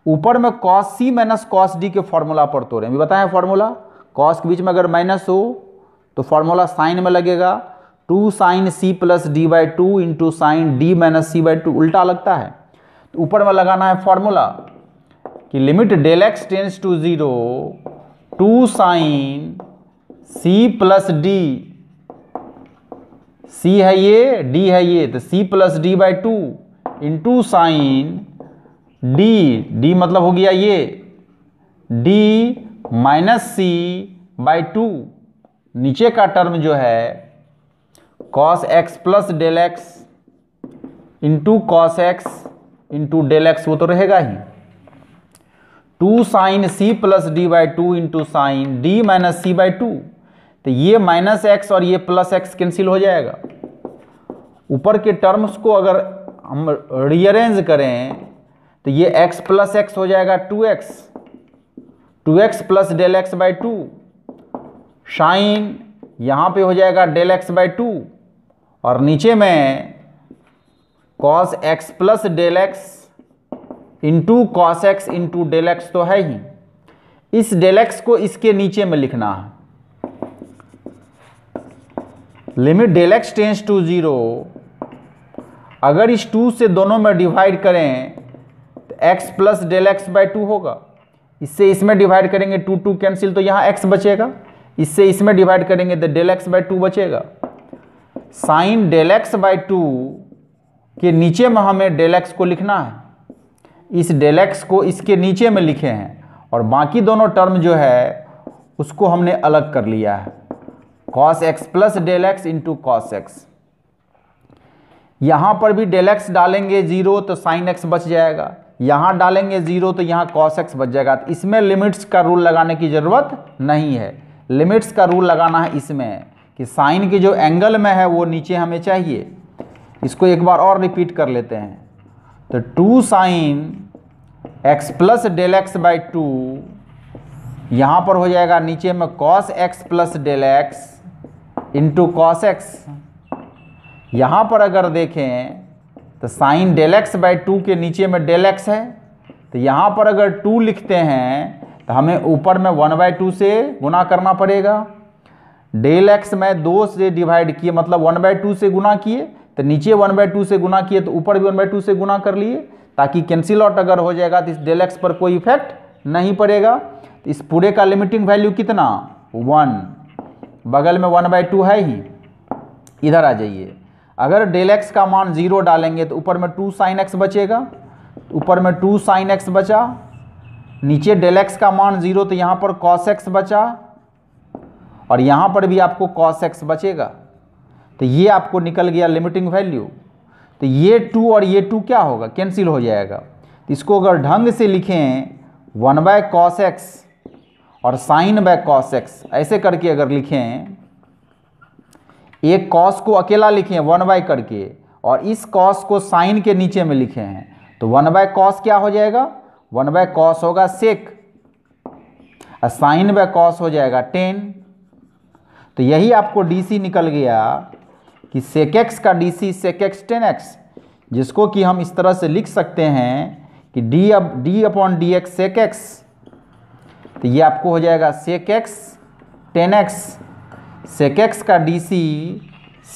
ऊपर में कॉस सी माइनस कॉस डी के फॉर्मूला पर तो रहे हैं, अभी बताएं फॉर्मूला। कॉस के बीच में अगर माइनस हो तो फॉर्मूला साइन में लगेगा, two sine C plus D by two into sine D minus C by two, उल्टा लगता है। तो ऊपर में लगाना है फॉर्मूला कि limit del x tends to zero two sine C plus D, C है ये डी है ये, तो सी plus D by two into sine D, D मतलब हो गया ये D minus C by two. नीचे का टर्म जो है cos x plus del x into cos x into del x, वो तो रहेगा ही, two sine C plus D by two into sine D minus C by two. तो ये माइनस एक्स और ये प्लस एक्स कैंसिल हो जाएगा। ऊपर के टर्म्स को अगर हम रीअरेंज करें तो ये एक्स प्लस एक्स हो जाएगा two x, two x plus del x by two, sine यहाँ पे हो जाएगा डेल एक्स बाई टू, और नीचे में cos x plus del x into cos x into del x तो है ही। इस डेल एक्स को इसके नीचे में लिखना है, limit del x tends to zero. अगर इस टू से दोनों में डिवाइड करें तो x plus del x by two होगा। इससे इसमें डिवाइड करेंगे, टू टू कैंसिल, तो यहाँ एक्स बचेगा। इससे इसमें डिवाइड करेंगे तो डेल एक्स बाई टू बचेगा। Sine del x by two के नीचे में हमें डेल एक्स को लिखना है, इस डेल एक्स को इसके नीचे में लिखे हैं, और बाकी दोनों टर्म जो है उसको हमने अलग कर लिया है, cos x plus del x into cos x. यहाँ पर भी डेल एक्स डालेंगे जीरो तो साइन एक्स बच जाएगा, यहाँ डालेंगे जीरो तो यहाँ कॉस एक्स बच जाएगा। तो इसमें लिमिट्स का रूल लगाने की ज़रूरत नहीं है। लिमिट्स का रूल लगाना है इसमें कि साइन के जो एंगल में है वो नीचे हमें चाहिए। इसको एक बार और रिपीट कर लेते हैं, तो two sine x plus del x by two, यहाँ पर हो जाएगा नीचे में cos x plus del x into cos x. यहाँ पर अगर देखें तो sine del x by two के नीचे में डेल एक्स है, तो यहाँ पर अगर टू लिखते हैं तो हमें ऊपर में 1/2 से गुना करना पड़ेगा। डेल एक्स में 2 से डिवाइड किए मतलब 1/2 से गुना किए, तो नीचे 1/2 से गुना किए तो ऊपर भी 1/2 से गुना कर लिए, ताकि कैंसिल आउट अगर हो जाएगा तो इस डेल एक्स पर कोई इफेक्ट नहीं पड़ेगा। तो इस पूरे का लिमिटिंग वैल्यू कितना 1, बगल में 1/2 है ही, इधर आ जाइए। अगर डेल एक्स का मान 0 डालेंगे तो ऊपर में 2 sin x बचेगा, ऊपर में 2 sin x बचा, नीचे डेल एक्स का मान 0 तो यहाँ पर cos x बचा और यहाँ पर भी आपको cos x बचेगा। तो ये आपको निकल गया लिमिटिंग वैल्यू। तो ये 2 और ये 2 क्या होगा, कैंसिल हो जाएगा। इसको अगर ढंग से लिखें 1/cos x और sin/cos x ऐसे करके अगर लिखें, एक cos को अकेला लिखें 1 करके और इस cos को sin के नीचे में लिखे हैं, तो 1/cos क्या हो जाएगा, 1/cos होगा sec और sin/cos हो जाएगा tan। तो यही आपको DC निकल गया कि sec x का DC sec x tan x, जिसको कि हम इस तरह से लिख सकते हैं कि d/dx sec x, तो ये आपको हो जाएगा sec x tan x। sec x का DC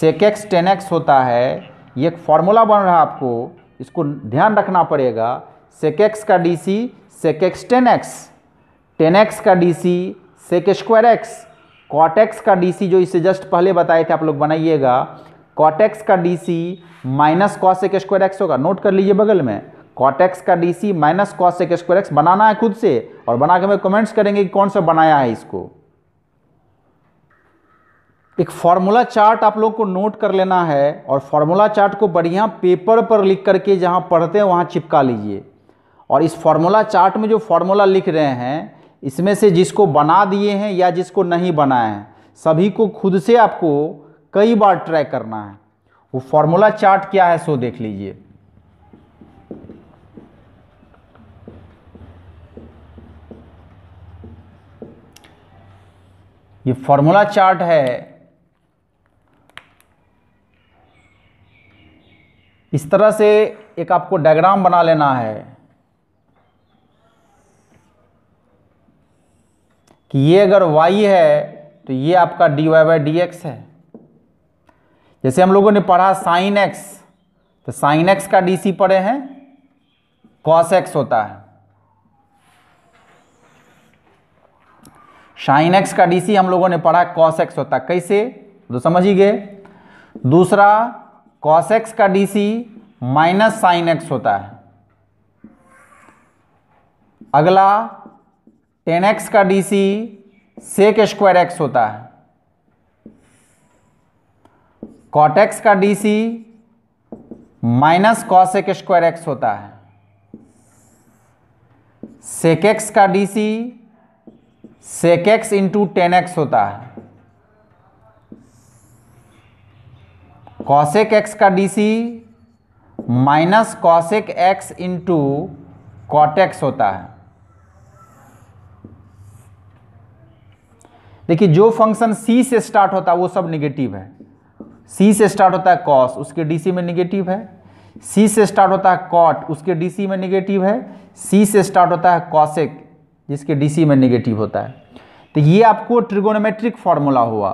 sec x tan x होता है। ये एक फार्मूला बन रहा है, आपको इसको ध्यान रखना पड़ेगा। sec x का DC sec x tan x, tan x का DC sec square x, cot x का DC जो इससे जस्ट पहले बताए थे आप लोग बनाइएगा, cot x का DC minus cos sec square x होगा। नोट कर लीजिए बगल में, cot x का DC minus cos sec square x बनाना है खुद से, और बना के हमें कमेंट्स करेंगे कि कौन सा बनाया है। इसको एक फार्मूला चार्ट आप लोग को नोट कर लेना है और फार्मूला चार्ट को बढ़िया पेपर पर लिख करके जहाँ पढ़ते हैं वहाँ चिपका लीजिए। और इस फार्मूला चार्ट में जो फार्मूला लिख रहे हैं, इसमें से जिसको बना दिए हैं या जिसको नहीं बनाए हैं, सभी को खुद से आपको कई बार ट्राई करना है। वो फार्मूला चार्ट क्या है सो देख लीजिए। ये फार्मूला चार्ट है, इस तरह से एक आपको डायग्राम बना लेना है कि ये अगर y है तो ये आपका dy/dx है। जैसे हम लोगों ने पढ़ा sin x, तो sin x का DC पढ़े हैं cos x होता है। sin x का DC हम लोगों ने पढ़ा cos x होता है, कैसे तो समझ ही गए। दूसरा cos x का DC माइनस sin x होता है। अगला tan x का DC sec square x होता है। cot x का DC minus cos sec square x होता है। sec x का DC sec x into tan x होता है। cosec x का DC minus cosec x into cot x होता है। देखिए जो फंक्शन c से स्टार्ट होता है वो सब निगेटिव है। c से स्टार्ट होता है cos, उसके DC में निगेटिव है। c से स्टार्ट होता है cot, उसके DC में निगेटिव है। c से स्टार्ट होता है cosec, जिसके DC में निगेटिव होता है। तो ये आपको ट्रिगोनोमेट्रिक फार्मूला हुआ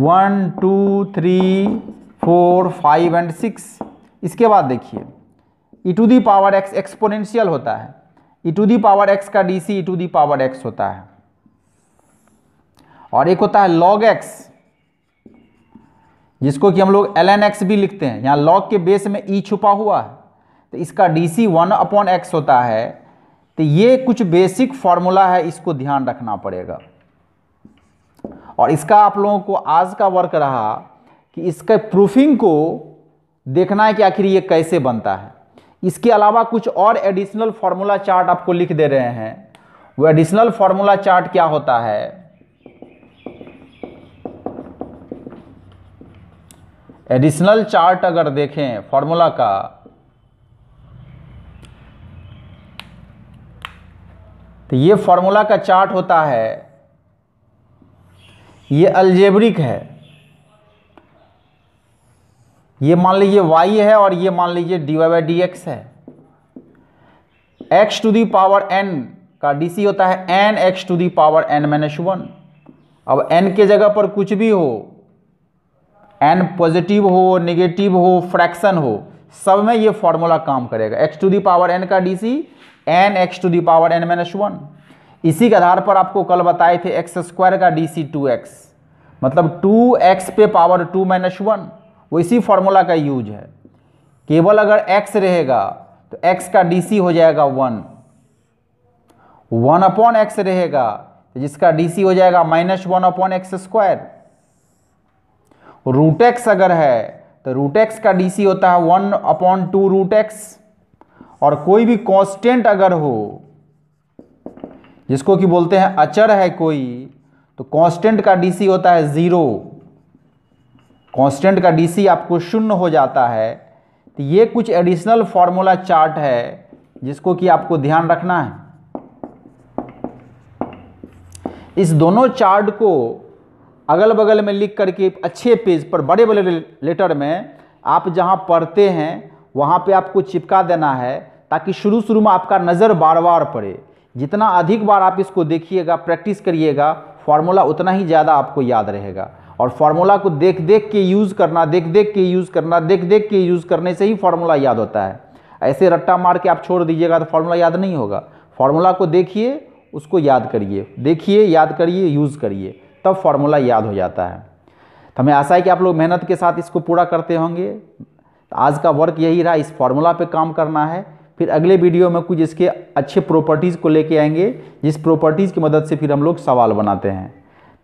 1, 2, 3, 4, 5 और 6। इसके बाद देखिए e⁻x एक्सपोनेंशियल होता है। e⁻x का DC e⁻x होता है। और एक होता है log x, जिसको कि हम लोग ln x भी लिखते हैं। यहाँ log के बेस में e छुपा हुआ है, तो इसका DC 1/x होता है। तो ये कुछ बेसिक फार्मूला है, इसको ध्यान रखना पड़ेगा। और इसका आप लोगों को आज का वर्क रहा कि इसके प्रूफिंग को देखना है कि आखिर ये कैसे बनता है। इसके अलावा कुछ और एडिशनल फार्मूला चार्ट आपको लिख दे रहे हैं। वो एडिशनल फार्मूला चार्ट क्या होता है, एडिशनल चार्ट अगर देखें फार्मूला का, तो ये फार्मूला का चार्ट होता है। ये अलजेब्रिक है। ये मान लीजिए y है और ये मान लीजिए dy/dx है। x⁻n का डीसी होता है n x to the power n minus one. अब एन के जगह पर कुछ भी हो, एन पॉजिटिव हो, नेगेटिव हो, फ्रैक्शन हो, सब में ये फॉर्मूला काम करेगा। X to the power n का DC n x to the power n minus one. इसी के आधार पर आपको कल बताए थे एक्स स्क्वायर का डीसी टू एक्स, मतलब टू एक्स पे पावर टू माइनस वन, वो इसी फॉर्मूला का यूज है। केवल अगर एक्स रहेगा तो एक्स का डीसी हो जाएगा वन, वन अपॉन एक्स रहेगा जिसका डीसी हो जाएगा minus one upon x square. Root x अगर है तो रूट एक्स का डीसी होता है one upon two root x. और कोई भी कांस्टेंट अगर हो जिसको कि बोलते हैं अचर है कोई, तो कांस्टेंट का डीसी होता है जीरो, कांस्टेंट का डीसी आपको शून्य हो जाता है। तो ये कुछ एडिशनल फॉर्मूला चार्ट है जिसको कि आपको ध्यान रखना है। इस दोनों चार्ट को अगल बगल में लिख करके अच्छे पेज पर बड़े बड़े लेटर में आप जहां पढ़ते हैं वहां पे आपको चिपका देना है, ताकि शुरू शुरू में आपका नज़र बार बार पड़े। जितना अधिक बार आप इसको देखिएगा, प्रैक्टिस करिएगा, फॉर्मूला उतना ही ज़्यादा आपको याद रहेगा। और फार्मूला को देख देख के यूज़ करना, देख देख के यूज़ करना, देख देख के यूज़ करने से ही फार्मूला याद होता है। ऐसे रट्टा मार के आप छोड़ दीजिएगा तो फार्मूला याद नहीं होगा। फार्मूला को देखिए, उसको याद करिए, देखिए, याद करिए, यूज़ करिए, तब फार्मूला याद हो जाता है। तो हमें आशा है कि आप लोग मेहनत के साथ इसको पूरा करते होंगे। तो आज का वर्क यही रहा, इस फार्मूला पे काम करना है। फिर अगले वीडियो में कुछ इसके अच्छे प्रॉपर्टीज़ को लेके आएंगे, जिस प्रॉपर्टीज़ की मदद से फिर हम लोग सवाल बनाते हैं।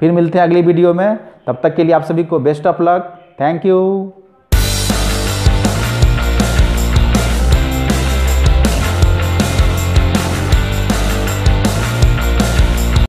फिर मिलते हैं अगली वीडियो में, तब तक के लिए आप सभी को best of luck. Thank you.